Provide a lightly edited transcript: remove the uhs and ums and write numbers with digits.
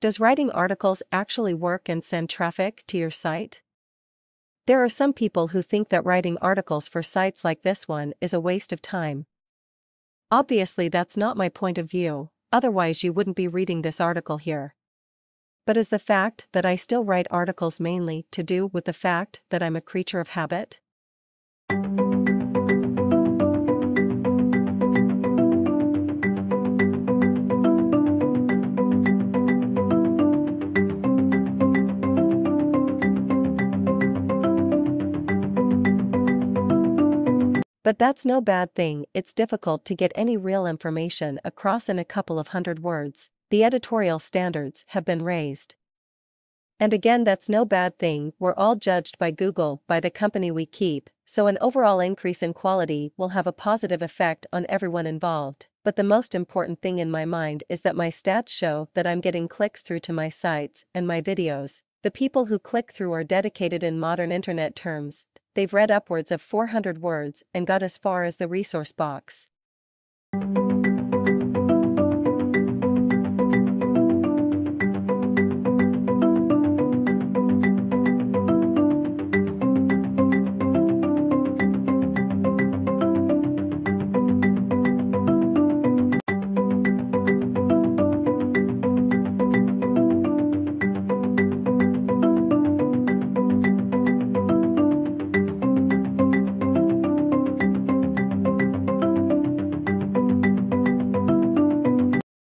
Does writing articles actually work and send traffic to your site? There are some people who think that writing articles for sites like this one is a waste of time. Obviously, that's not my point of view, otherwise you wouldn't be reading this article here. But is the fact that I still write articles mainly to do with the fact that I'm a creature of habit? But that's no bad thing, it's difficult to get any real information across in a couple of hundred words, the editorial standards have been raised. And again, that's no bad thing, we're all judged by Google, by the company we keep, so an overall increase in quality will have a positive effect on everyone involved. But the most important thing in my mind is that my stats show that I'm getting clicks through to my sites and my videos. The people who click through are dedicated in modern internet terms. They've read upwards of 400 words and got as far as the resource box.